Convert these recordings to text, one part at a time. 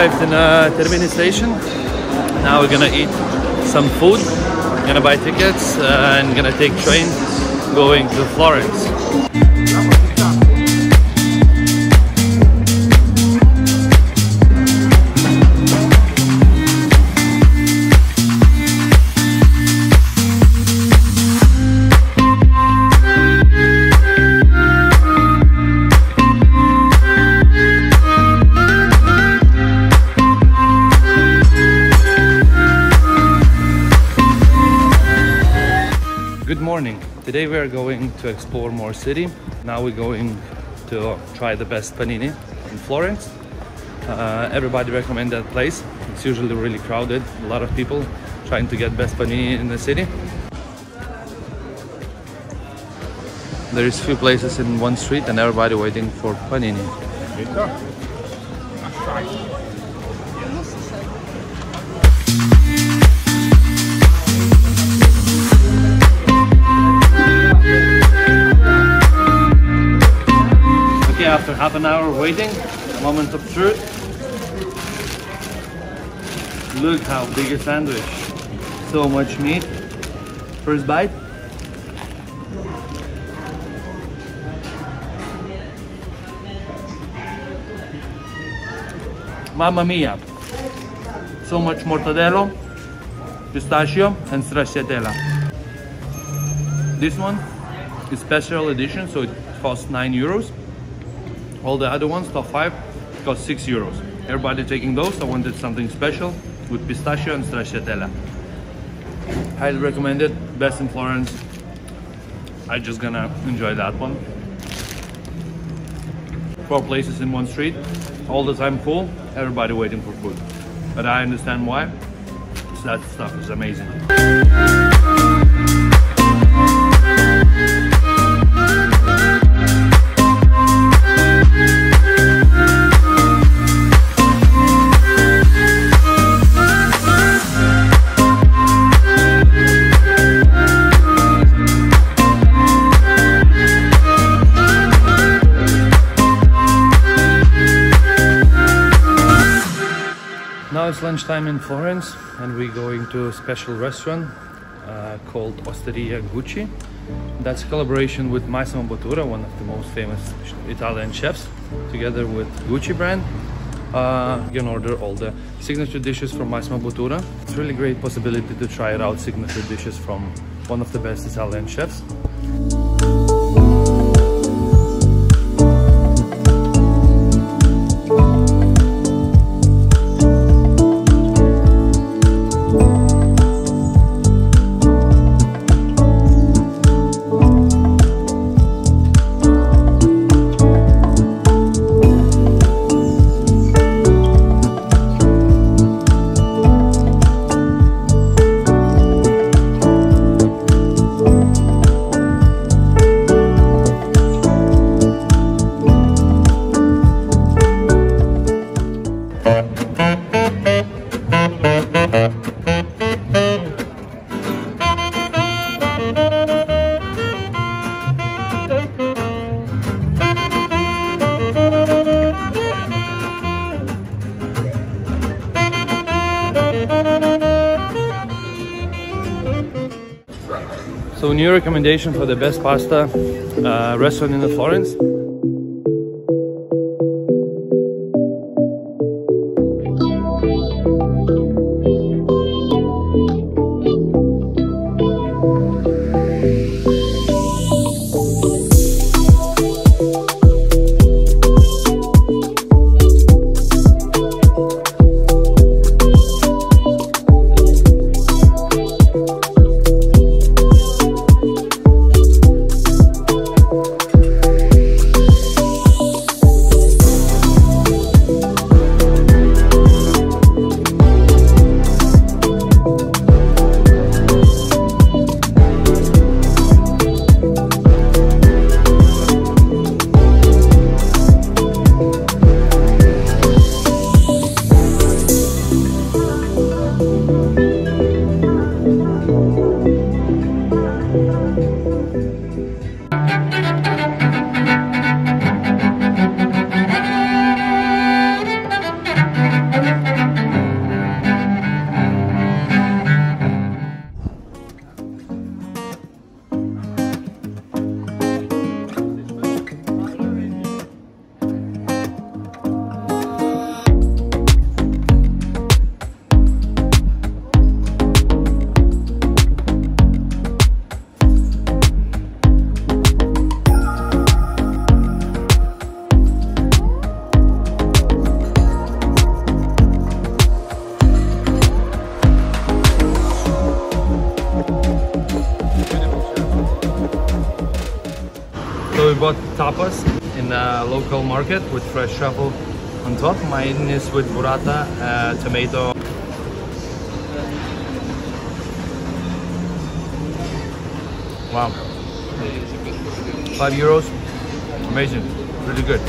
arrived in Termini station. Now we're gonna eat some food, gonna buy tickets and gonna take train going to Florence. Today we are going to explore more city. Now we're going to try the best panini in Florence. Everybody recommends that place. It's usually really crowded, a lot of people trying to get best panini in the city. There is few places in one street and everybody waiting for panini. After half an hour waiting, a moment of truth. Look how big a sandwich. So much meat. First bite. Mamma mia. So much mortadello, pistachio and stracciatella. This one is special edition, so it costs €9. All the other ones, top 5, cost €6. Everybody taking those. I wanted something special with pistachio and stracciatella. Highly recommended, best in Florence. I'm just gonna enjoy that one. 4 places in one street, all the time full, everybody waiting for food. But I understand why, so that stuff is amazing. It's lunchtime in Florence and we're going to a special restaurant called Osteria Gucci. That's a collaboration with Massimo Bottura, one of the most famous Italian chefs, together with Gucci brand. You can order all the signature dishes from Massimo Bottura. It's really great possibility to try out signature dishes from one of the best Italian chefs. So new recommendation for the best pasta restaurant in Florence. got tapas in a local market with fresh truffle on top. Mine is with burrata, tomato. Wow, €5, amazing, really good.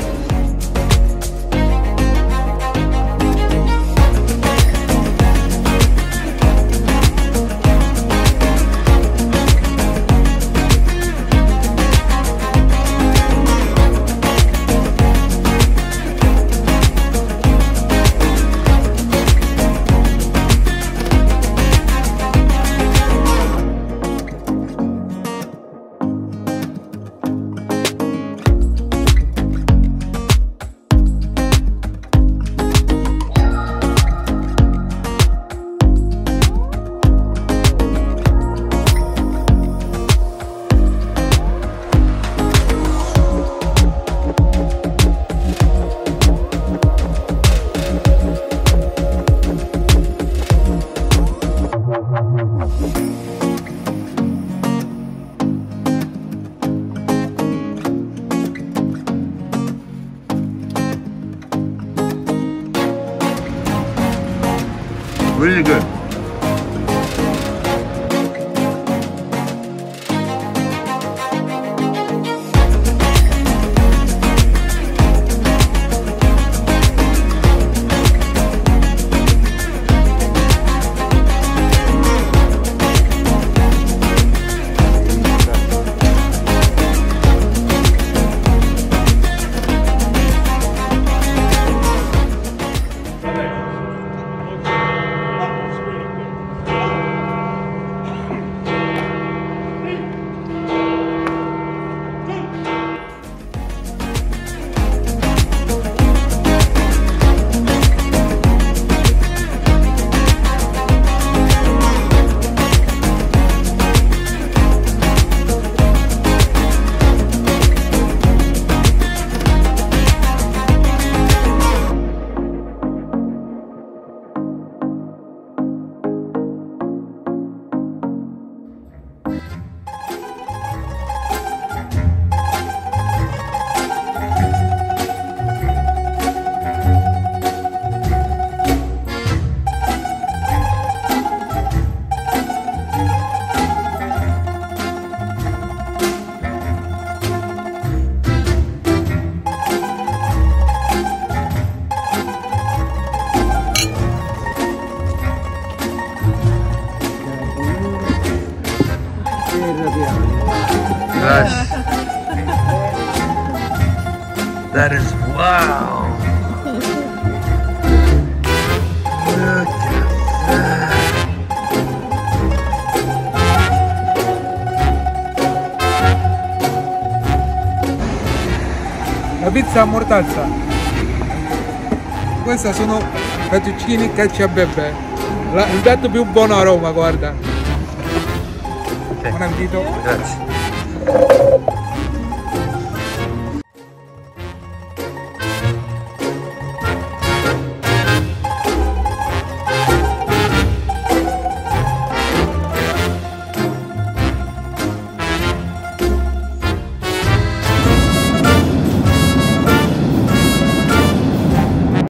Really good. Yes. That is wow. Look at that. La pizza mortazza. Questa sono fettuccini cacciabebè. Il piatto più buono a Roma, guarda. Buon appetito. Grazie.